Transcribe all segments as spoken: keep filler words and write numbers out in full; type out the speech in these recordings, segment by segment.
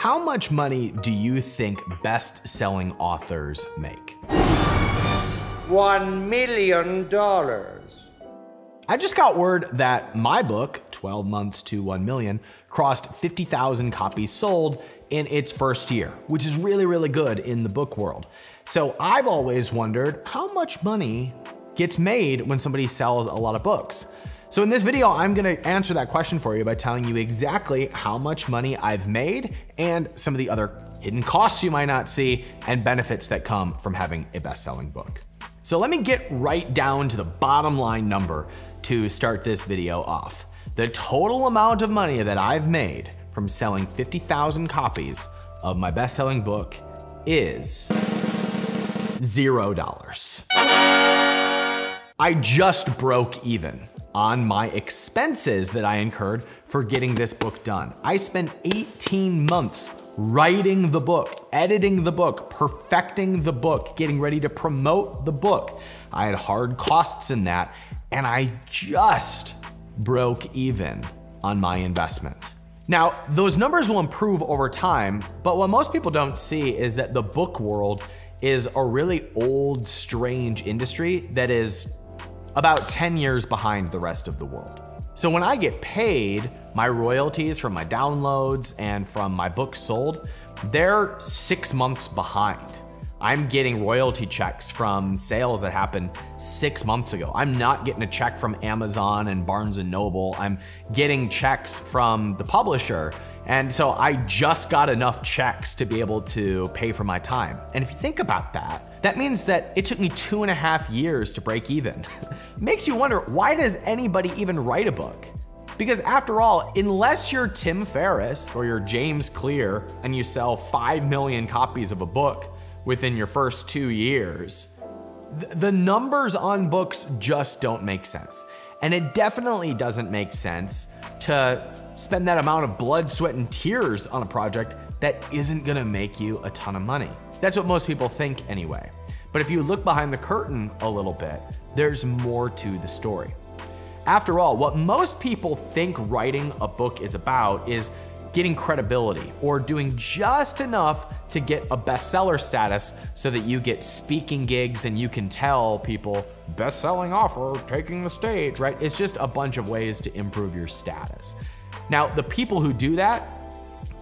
How much money do you think best-selling authors make? One million dollars. I just got word that my book, twelve months to one million, crossed fifty thousand copies sold in its first year, which is really, really good in the book world. So I've always wondered how much money gets made when somebody sells a lot of books. So in this video, I'm gonna answer that question for you by telling you exactly how much money I've made and some of the other hidden costs you might not see and benefits that come from having a best-selling book. So let me get right down to the bottom line number to start this video off. The total amount of money that I've made from selling fifty thousand copies of my best-selling book is zero dollars. I just broke even on my expenses that I incurred for getting this book done. I spent eighteen months writing the book, editing the book, perfecting the book, getting ready to promote the book. I had hard costs in that, and I just broke even on my investment. Now, those numbers will improve over time, but what most people don't see is that the book world is a really old, strange industry that is about ten years behind the rest of the world. So when I get paid my royalties from my downloads and from my books sold, they're six months behind. I'm getting royalty checks from sales that happened six months ago. I'm not getting a check from Amazon and Barnes and Noble. I'm getting checks from the publisher. And so I just got enough checks to be able to pay for my time. And if you think about that, that means that it took me two and a half years to break even. Makes you wonder, why does anybody even write a book? Because after all, unless you're Tim Ferriss or you're James Clear and you sell five million copies of a book within your first two years, th- the numbers on books just don't make sense. And it definitely doesn't make sense to spend that amount of blood, sweat, and tears on a project that isn't gonna make you a ton of money. That's what most people think anyway. But if you look behind the curtain a little bit, there's more to the story. After all, what most people think writing a book is about is getting credibility or doing just enough to get a bestseller status so that you get speaking gigs and you can tell people, best-selling author taking the stage, right? It's just a bunch of ways to improve your status. Now, the people who do that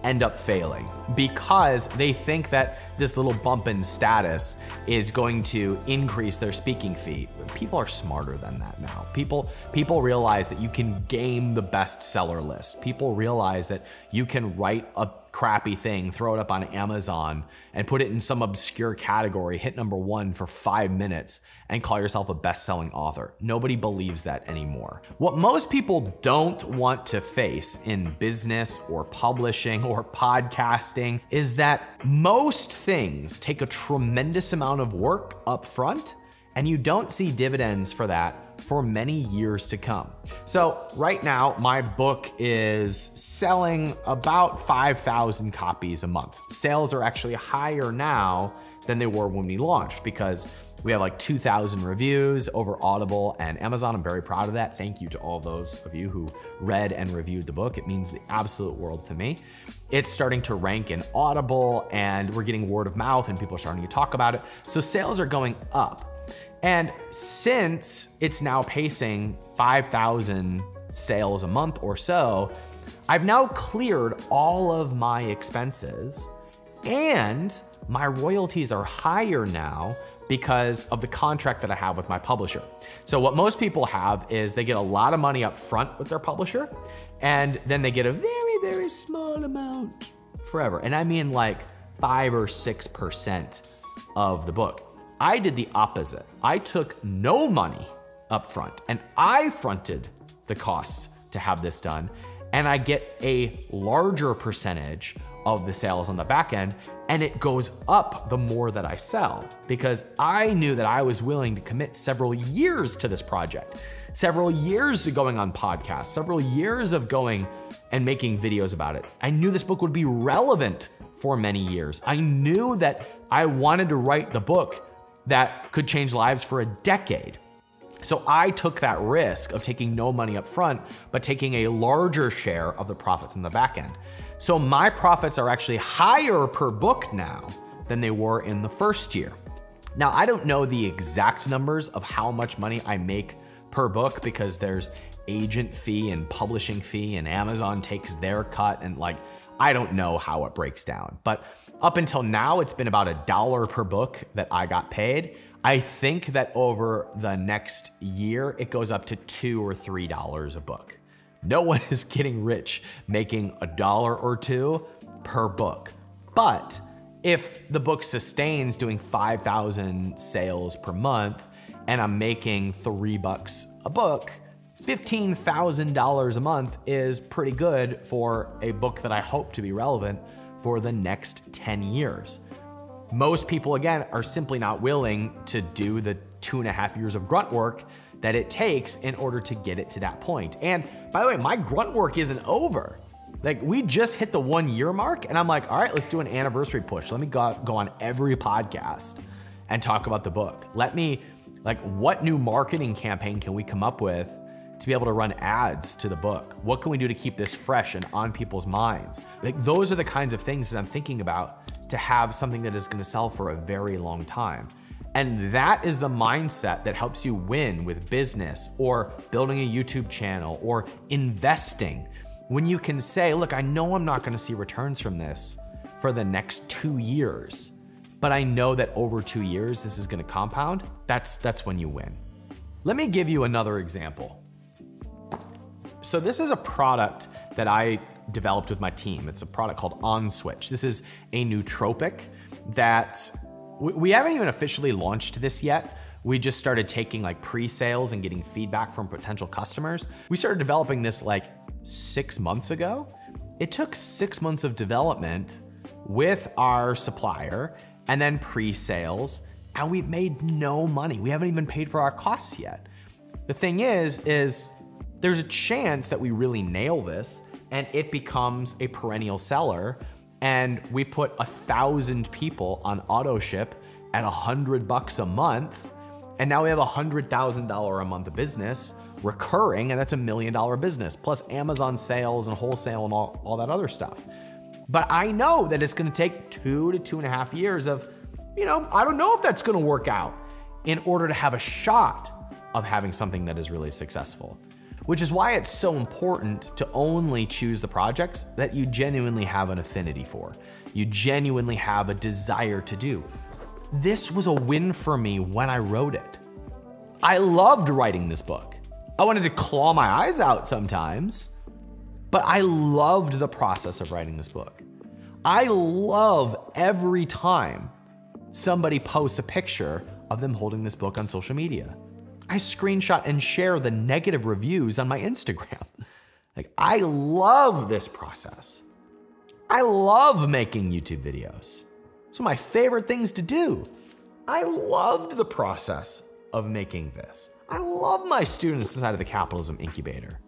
end up failing because they think that this little bump in status is going to increase their speaking fee. People are smarter than that now. People, people realize that you can game the bestseller list. People realize that you can write a crappy thing, throw it up on Amazon and put it in some obscure category, hit number one for five minutes and call yourself a best-selling author. Nobody believes that anymore. What most people don't want to face in business or publishing or podcasting is that most things take a tremendous amount of work up front and you don't see dividends for that for many years to come. So right now, my book is selling about five thousand copies a month. Sales are actually higher now than they were when we launched because we have like two thousand reviews over Audible and Amazon. I'm very proud of that. Thank you to all those of you who read and reviewed the book. It means the absolute world to me. It's starting to rank in Audible and we're getting word of mouth and people are starting to talk about it. So sales are going up. And since it's now pacing five thousand sales a month or so, I've now cleared all of my expenses and my royalties are higher now because of the contract that I have with my publisher. So what most people have is they get a lot of money up front with their publisher and then they get a very, very small amount forever. And I mean like five or six percent of the book. I did the opposite. I took no money up front and I fronted the costs to have this done. And I get a larger percentage of the sales on the back end and it goes up the more that I sell because I knew that I was willing to commit several years to this project, several years to going on podcasts, several years of going and making videos about it. I knew this book would be relevant for many years. I knew that I wanted to write the book that could change lives for a decade. So I took that risk of taking no money up front, but taking a larger share of the profits in the back end. So my profits are actually higher per book now than they were in the first year. Now, I don't know the exact numbers of how much money I make per book because there's agent fee and publishing fee and Amazon takes their cut and like, I don't know how it breaks down. But up until now, it's been about a dollar per book that I got paid. I think that over the next year, it goes up to two or three dollars a book. No one is getting rich making a dollar or two per book. But if the book sustains doing five thousand sales per month and I'm making three bucks a book, fifteen thousand dollars a month is pretty good for a book that I hope to be relevant for the next ten years. Most people, again, are simply not willing to do the two and a half years of grunt work that it takes in order to get it to that point. And by the way, my grunt work isn't over. Like, we just hit the one year mark and I'm like, all right, let's do an anniversary push. Let me go, go on every podcast and talk about the book. Let me, like, what new marketing campaign can we come up with to be able to run ads to the book? What can we do to keep this fresh and on people's minds? Like, those are the kinds of things that I'm thinking about to have something that is gonna sell for a very long time. And that is the mindset that helps you win with business or building a YouTube channel or investing. When you can say, look, I know I'm not gonna see returns from this for the next two years, but I know that over two years, this is gonna compound. That's, that's when you win. Let me give you another example. So this is a product that I developed with my team. It's a product called OnSwitch. This is a nootropic that we haven't even officially launched this yet. We just started taking like pre-sales and getting feedback from potential customers. We started developing this like six months ago. It took six months of development with our supplier and then pre-sales, and we've made no money. We haven't even paid for our costs yet. The thing is, is there's a chance that we really nail this and it becomes a perennial seller, and we put a thousand people on auto ship at a hundred bucks a month, and now we have a hundred thousand dollar a month business recurring, and that's a million dollar business, plus Amazon sales and wholesale and all, all that other stuff. But I know that it's gonna take two to two and a half years of, you know, I don't know if that's gonna work out in order to have a shot of having something that is really successful. Which is why it's so important to only choose the projects that you genuinely have an affinity for. You genuinely have a desire to do. This was a win for me when I wrote it. I loved writing this book. I wanted to claw my eyes out sometimes, but I loved the process of writing this book. I love every time somebody posts a picture of them holding this book on social media. I screenshot and share the negative reviews on my Instagram. Like, I love this process. I love making YouTube videos. It's one of my favorite things to do. I loved the process of making this. I love my students inside of the Capitalism Incubator.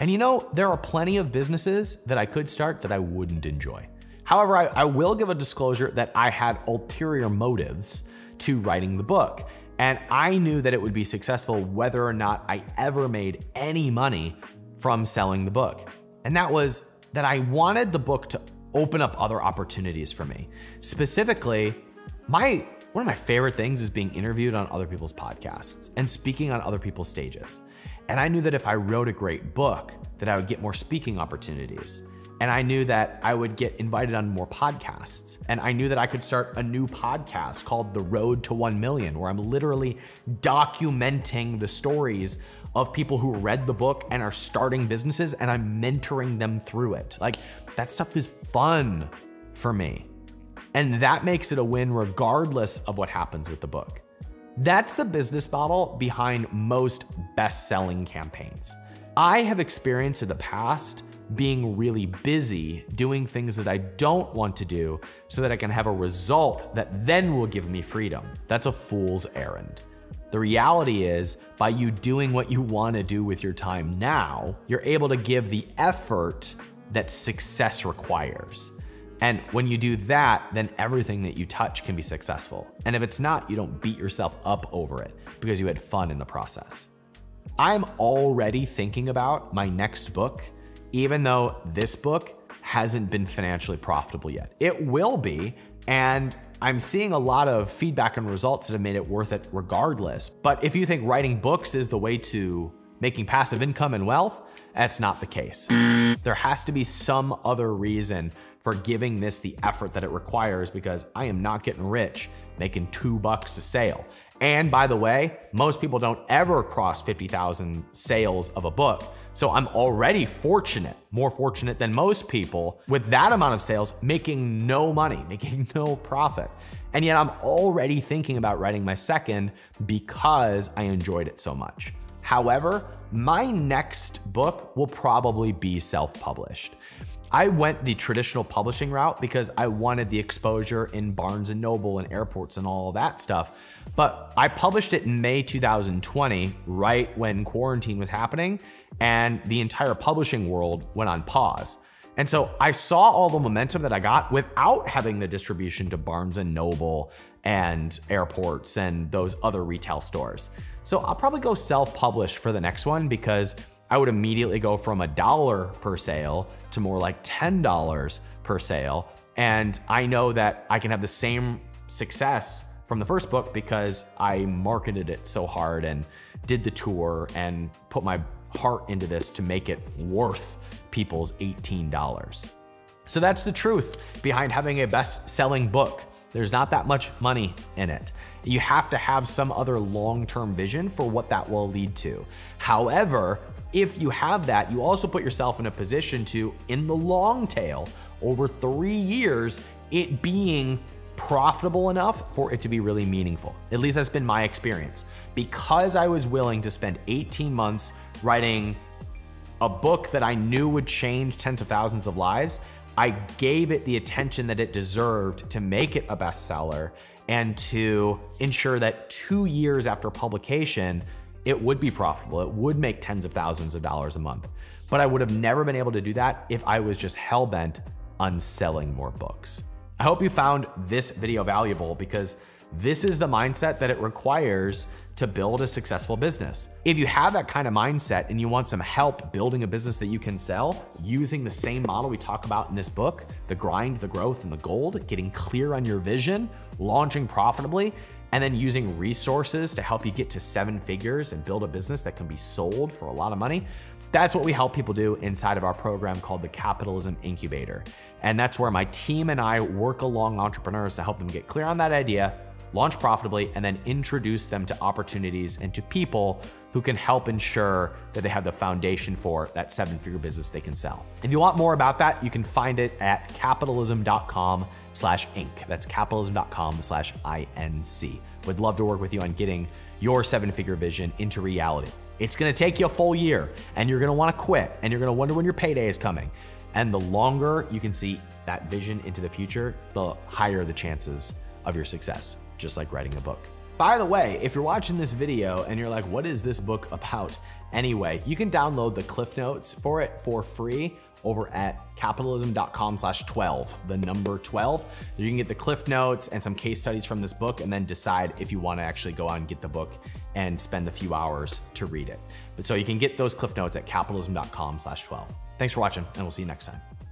And you know, there are plenty of businesses that I could start that I wouldn't enjoy. However, I, I will give a disclosure that I had ulterior motives to writing the book. And I knew that it would be successful whether or not I ever made any money from selling the book. And that was that I wanted the book to open up other opportunities for me. Specifically, my one of my favorite things is being interviewed on other people's podcasts and speaking on other people's stages. And I knew that if I wrote a great book, that I would get more speaking opportunities. And I knew that I would get invited on more podcasts. And I knew that I could start a new podcast called The Road to One Million, where I'm literally documenting the stories of people who read the book and are starting businesses, and I'm mentoring them through it. Like, that stuff is fun for me. And that makes it a win regardless of what happens with the book. That's the business model behind most best-selling campaigns. I have experienced in the past being really busy doing things that I don't want to do so that I can have a result that then will give me freedom. That's a fool's errand. The reality is, by you doing what you want to do with your time now, you're able to give the effort that success requires. And when you do that, then everything that you touch can be successful. And if it's not, you don't beat yourself up over it because you had fun in the process. I'm already thinking about my next book. Even though this book hasn't been financially profitable yet. It will be, and I'm seeing a lot of feedback and results that have made it worth it regardless. But if you think writing books is the way to making passive income and wealth, that's not the case. There has to be some other reason for giving this the effort that it requires, because I am not getting rich making two bucks a sale. And by the way, most people don't ever cross fifty thousand sales of a book. So I'm already fortunate, more fortunate than most people, with that amount of sales, making no money, making no profit. And yet I'm already thinking about writing my second because I enjoyed it so much. However, my next book will probably be self-published. I went the traditional publishing route because I wanted the exposure in Barnes and Noble and airports and all that stuff. But I published it in May two thousand twenty, right when quarantine was happening, and the entire publishing world went on pause. And so I saw all the momentum that I got without having the distribution to Barnes and Noble and airports and those other retail stores. So I'll probably go self-publish for the next one, because I would immediately go from a dollar per sale to more like ten dollars per sale. And I know that I can have the same success from the first book because I marketed it so hard and did the tour and put my heart into this to make it worth people's eighteen dollars. So that's the truth behind having a best-selling book. There's not that much money in it. You have to have some other long-term vision for what that will lead to. However, if you have that, you also put yourself in a position to, in the long tail, over three years, it being profitable enough for it to be really meaningful. At least that's been my experience. Because I was willing to spend eighteen months writing a book that I knew would change tens of thousands of lives, I gave it the attention that it deserved to make it a bestseller and to ensure that two years after publication, it would be profitable. It would make tens of thousands of dollars a month. But I would have never been able to do that if I was just hell-bent on selling more books. I hope you found this video valuable, because this is the mindset that it requires to build a successful business. If you have that kind of mindset and you want some help building a business that you can sell using the same model we talk about in this book, the grind, the growth, and the gold, getting clear on your vision, launching profitably, and then using resources to help you get to seven figures and build a business that can be sold for a lot of money, that's what we help people do inside of our program called the Capitalism Incubator. And that's where my team and I work along entrepreneurs to help them get clear on that idea, launch profitably, and then introduce them to opportunities and to people who can help ensure that they have the foundation for that seven-figure business they can sell. If you want more about that, you can find it at capitalism dot com slash inc. That's capitalism dot com slash I N C. We'd love to work with you on getting your seven-figure vision into reality. It's gonna take you a full year, and you're gonna wanna quit, and you're gonna wonder when your payday is coming. And the longer you can see that vision into the future, the higher the chances of your success, just like writing a book. By the way, if you're watching this video and you're like, what is this book about? Anyway, you can download the Cliff Notes for it for free over at capitalism dot com slash twelve, the number twelve. You can get the Cliff Notes and some case studies from this book, and then decide if you want to actually go out and get the book and spend a few hours to read it. But so you can get those Cliff Notes at capitalism dot com slash twelve. Thanks for watching, and we'll see you next time.